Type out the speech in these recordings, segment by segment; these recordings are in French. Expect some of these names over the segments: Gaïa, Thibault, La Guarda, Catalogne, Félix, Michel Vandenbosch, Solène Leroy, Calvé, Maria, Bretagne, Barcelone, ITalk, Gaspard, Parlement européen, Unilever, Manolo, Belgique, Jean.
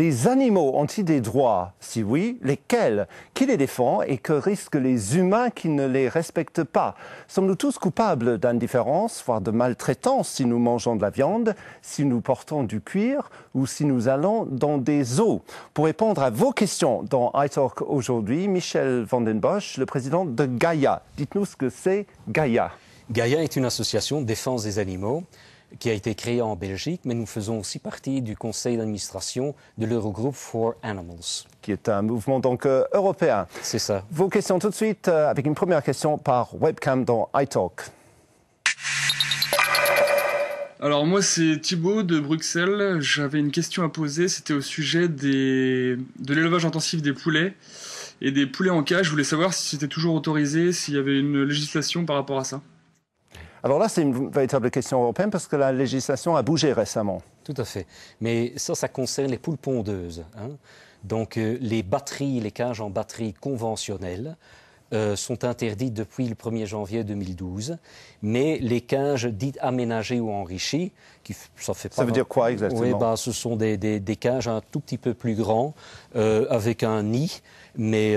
Les animaux ont-ils des droits? Si oui, lesquels? Qui les défend et que risquent les humains qui ne les respectent pas? Sommes-nous tous coupables d'indifférence, voire de maltraitance si nous mangeons de la viande, si nous portons du cuir ou si nous allons dans des zoos? Pour répondre à vos questions dans ITalk aujourd'hui, Michel Vandenbosch, le président de Gaïa. Dites-nous ce que c'est Gaïa. Gaïa est une association de défense des animaux qui a été créée en Belgique, mais nous faisons aussi partie du conseil d'administration de l'Eurogroup for Animals. Qui est un mouvement donc européen. C'est ça. Vos questions tout de suite, avec une première question par webcam dans iTalk. Alors moi c'est Thibault de Bruxelles, j'avais une question à poser, c'était au sujet de l'élevage intensif des poulets et des poulets en cage. Je voulais savoir si c'était toujours autorisé, s'il y avait une législation par rapport à ça. Alors là, c'est une véritable question européenne parce que la législation a bougé récemment. Tout à fait. Mais ça, ça concerne les poules pondeuses. Hein. Donc les batteries, les cages en batterie conventionnelles sont interdites depuis le 1er janvier 2012. Mais les cages dites aménagées ou enrichies, qui, ça fait pas... Ça veut dire quoi exactement? Oui, bah, ce sont des cages un tout petit peu plus grands, avec un nid. Mais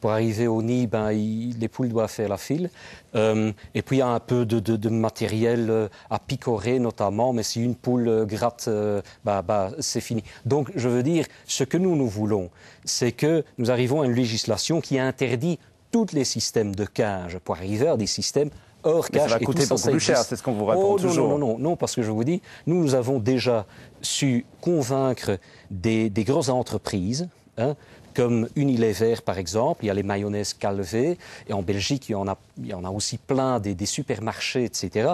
pour arriver au nid, ben, les poules doivent faire la file. Et puis, il y a un peu de matériel à picorer, notamment. Mais si une poule gratte, c'est fini. Donc, je veux dire, ce que nous voulons, c'est que nous arrivons à une législation qui interdit tous les systèmes de cage pour arriver à des systèmes hors cage. Mais ça va coûter beaucoup plus cher, c'est ce qu'on vous répond toujours. Non, parce que je vous dis, nous avons déjà su convaincre des grosses entreprises... Hein, comme Unilever, par exemple, il y a les mayonnaises Calvé, et en Belgique, il y en a aussi plein des supermarchés, etc.,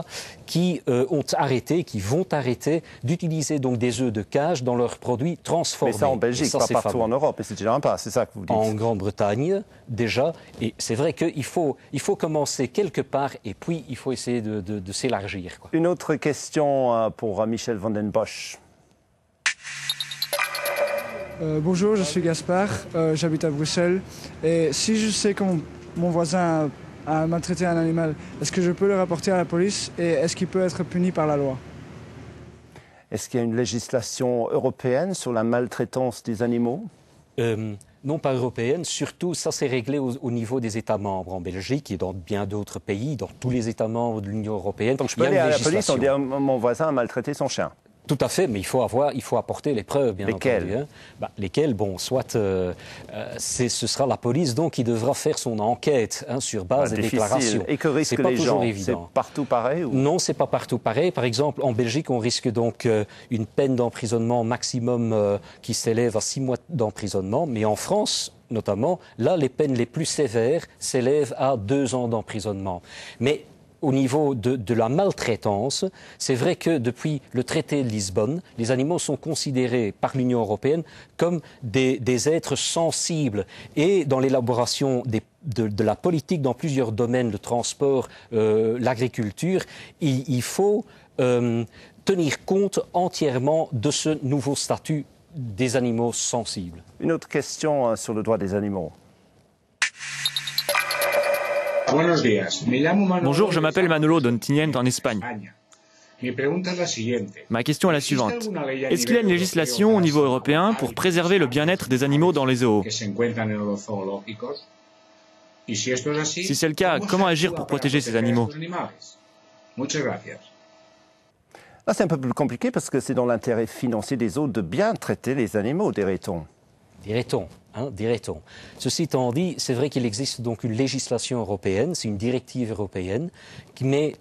qui ont arrêté, qui vont arrêter d'utiliser donc des œufs de cage dans leurs produits transformés. Mais ça en Belgique, ça, pas partout en Europe, et c'est déjà pas, c'est ça que vous dites. En Grande-Bretagne, déjà, et c'est vrai qu'il faut commencer quelque part, et puis il faut essayer de s'élargir. Une autre question pour Michel Vandenbosch. Bonjour, je suis Gaspard, j'habite à Bruxelles. Et si je sais que mon voisin a maltraité un animal, est-ce que je peux le rapporter à la police et est-ce qu'il peut être puni par la loi? Est-ce qu'il y a une législation européenne sur la maltraitance des animaux? Non, pas européenne. Surtout, ça c'est réglé au niveau des États membres en Belgique et dans bien d'autres pays, dans tous les États membres de l'Union européenne. Donc je peux aller à la police et dire mon voisin a maltraité son chien? Tout à fait, mais il faut apporter les preuves, bien entendu. Hein. Bah, lesquelles? Bon, soit ce sera la police donc qui devra faire son enquête hein, sur base des déclarations. Et que risquent les gens? C'est partout pareil ou... Non, c'est pas partout pareil. Par exemple, en Belgique, on risque donc une peine d'emprisonnement maximum qui s'élève à 6 mois d'emprisonnement, mais en France, notamment, là, les peines les plus sévères s'élèvent à 2 ans d'emprisonnement. Mais au niveau de la maltraitance, c'est vrai que depuis le traité de Lisbonne, les animaux sont considérés par l'Union européenne comme des êtres sensibles. Et dans l'élaboration de la politique dans plusieurs domaines, le transport, l'agriculture, il faut tenir compte entièrement de ce nouveau statut des animaux sensibles. Une autre question sur le droit des animaux. Bonjour, je m'appelle Manolo d'Ontinient en Espagne. Ma question est la suivante. Est-ce qu'il y a une législation au niveau européen pour préserver le bien-être des animaux dans les zoos? Si c'est le cas, comment agir pour protéger ces animaux? Là, c'est un peu plus compliqué parce que c'est dans l'intérêt financier des zoos de bien traiter les animaux, dirait-on. Dirait-on. Ceci étant dit, c'est vrai qu'il existe donc une législation européenne, c'est une directive européenne, mais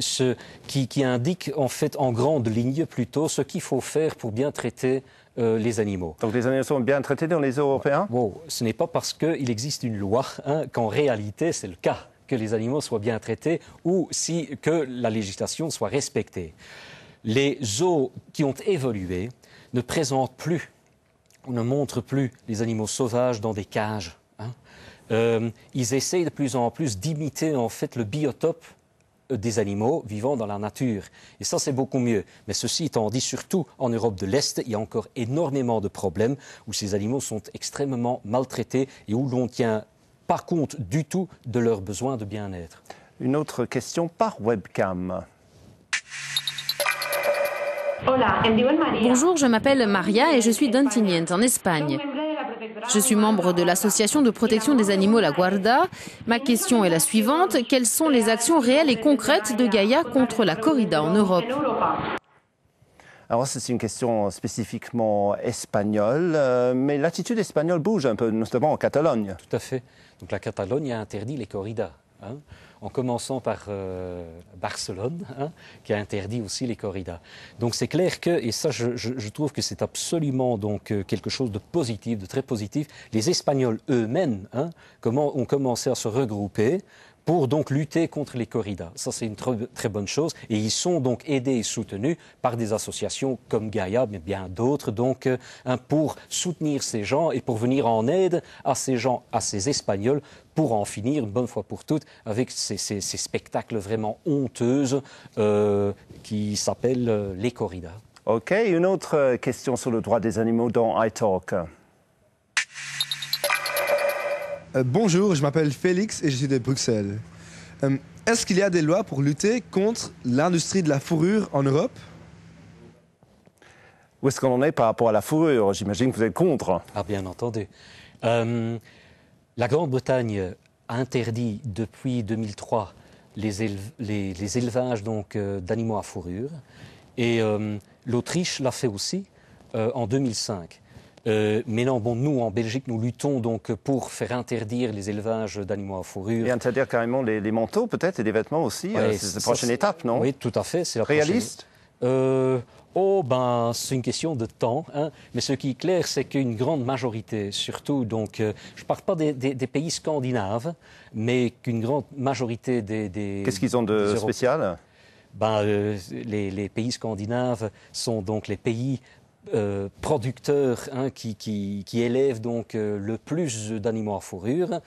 qui indique en fait en grande ligne plutôt ce qu'il faut faire pour bien traiter les animaux. Donc les animaux sont bien traités dans les zoos européens? Bon, ce n'est pas parce qu'il existe une loi hein, qu'en réalité c'est le cas, que les animaux soient bien traités ou que la législation soit respectée. Les zoos qui ont évolué ne présentent plus... On ne montre plus les animaux sauvages dans des cages. Hein. Ils essayent de plus en plus d'imiter en fait le biotope des animaux vivant dans la nature. Et ça, c'est beaucoup mieux. Mais ceci étant dit, surtout en Europe de l'Est, il y a encore énormément de problèmes où ces animaux sont extrêmement maltraités et où l'on ne tient pas compte du tout de leurs besoins de bien-être. Une autre question par webcam. Bonjour, je m'appelle Maria et je suis d'Antiniente, en Espagne. Je suis membre de l'association de protection des animaux La Guarda. Ma question est la suivante. Quelles sont les actions réelles et concrètes de Gaïa contre la corrida en Europe ? Alors c'est une question spécifiquement espagnole, mais l'attitude espagnole bouge un peu, notamment en Catalogne. Tout à fait. Donc la Catalogne a interdit les corridas, hein, en commençant par Barcelone, hein, qui a interdit aussi les corridas. Donc c'est clair que, et ça je trouve que c'est absolument donc, quelque chose de positif, de très positif, les Espagnols eux-mêmes ont commencé à se regrouper pour donc lutter contre les corridas. Ça c'est une très bonne chose et ils sont donc aidés et soutenus par des associations comme Gaïa mais bien d'autres donc pour soutenir ces gens et pour venir en aide à ces gens, à ces Espagnols pour en finir une bonne fois pour toutes avec ces spectacles vraiment honteux qui s'appellent les corridas. Ok, une autre question sur le droit des animaux dans ITalk. Bonjour, je m'appelle Félix et je suis de Bruxelles. Est-ce qu'il y a des lois pour lutter contre l'industrie de la fourrure en Europe? Où est-ce qu'on en est par rapport à la fourrure? J'imagine que vous êtes contre. Ah, bien entendu. La Grande-Bretagne a interdit depuis 2003 les élevages d'animaux à fourrure. Et l'Autriche l'a fait aussi en 2005. Mais non, bon, nous, en Belgique, nous luttons donc pour faire interdire les élevages d'animaux à fourrure. Et interdire carrément les manteaux, peut-être, et les vêtements aussi. Ouais, c'est la prochaine étape, non? Oui, tout à fait. C'est la réaliste prochaine... Oh, ben, c'est une question de temps. Hein. Mais ce qui est clair, c'est qu'une grande majorité, surtout, donc, je ne parle pas des pays scandinaves, mais qu'une grande majorité des qu'est-ce qu'ils ont de spécial? Ben, les pays scandinaves sont donc les pays... producteurs hein, qui élèvent donc le plus d'animaux à fourrure.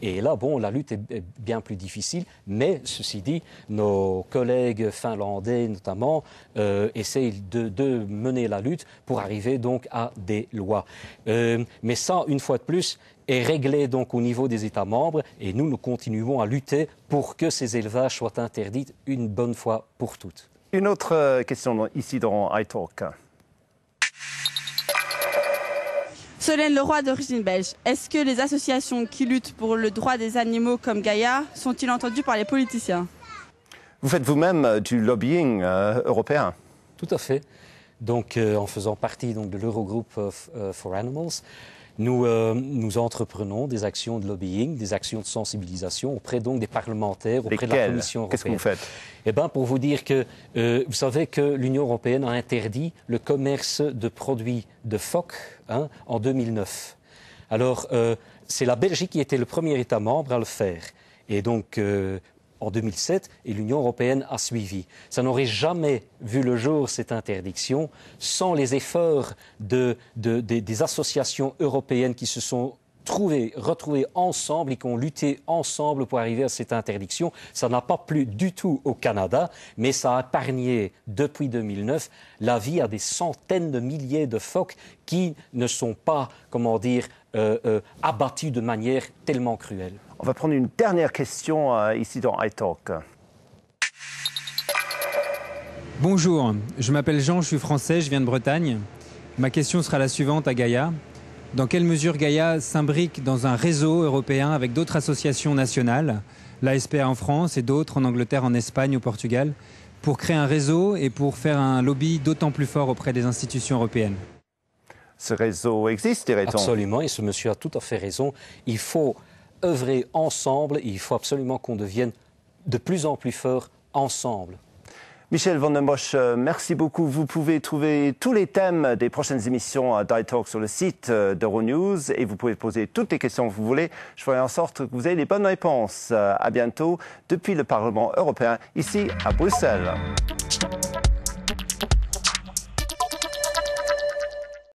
Et là, bon, la lutte est bien plus difficile. Mais, ceci dit, nos collègues finlandais, notamment, essayent de mener la lutte pour arriver donc à des lois. Mais ça, une fois de plus, est réglé donc au niveau des États membres. Et nous, nous continuons à lutter pour que ces élevages soient interdits une bonne fois pour toutes. Une autre question ici dans ITalk. Solène Leroy d'origine belge. Est-ce que les associations qui luttent pour le droit des animaux comme Gaïa sont-ils entendues par les politiciens? Vous faites vous-même du lobbying européen? Tout à fait. Donc en faisant partie donc, de l'Eurogroup for Animals, nous entreprenons des actions de lobbying, des actions de sensibilisation auprès donc des parlementaires, auprès de la Commission européenne. Qu'est-ce que vous faites? Eh bien, pour vous dire que vous savez que l'Union européenne a interdit le commerce de produits de phoques hein, en 2009. Alors, c'est la Belgique qui était le premier État membre à le faire. Et donc, en 2007, et l'Union européenne a suivi. Ça n'aurait jamais vu le jour, cette interdiction, sans les efforts des associations européennes qui se sont retrouvées ensemble et qui ont lutté ensemble pour arriver à cette interdiction. Ça n'a pas plu du tout au Canada, mais ça a épargné, depuis 2009, la vie à des centaines de milliers de phoques qui ne sont pas, comment dire, abattus de manière tellement cruelle. On va prendre une dernière question ici dans ITalk. Bonjour, je m'appelle Jean, je suis français, je viens de Bretagne. Ma question sera la suivante à Gaïa. Dans quelle mesure Gaïa s'imbrique dans un réseau européen avec d'autres associations nationales, l'ASPA en France et d'autres en Angleterre, en Espagne, au Portugal, pour créer un réseau et pour faire un lobby d'autant plus fort auprès des institutions européennes? Ce réseau existe, dirait-on? Absolument, et ce monsieur a tout à fait raison. Il faut... œuvrer ensemble, et il faut absolument qu'on devienne de plus en plus forts ensemble. Michel Vandenbosch, merci beaucoup. Vous pouvez trouver tous les thèmes des prochaines émissions d'ITalk sur le site d'Euronews et vous pouvez poser toutes les questions que vous voulez. Je ferai en sorte que vous ayez les bonnes réponses. À bientôt depuis le Parlement européen, ici à Bruxelles.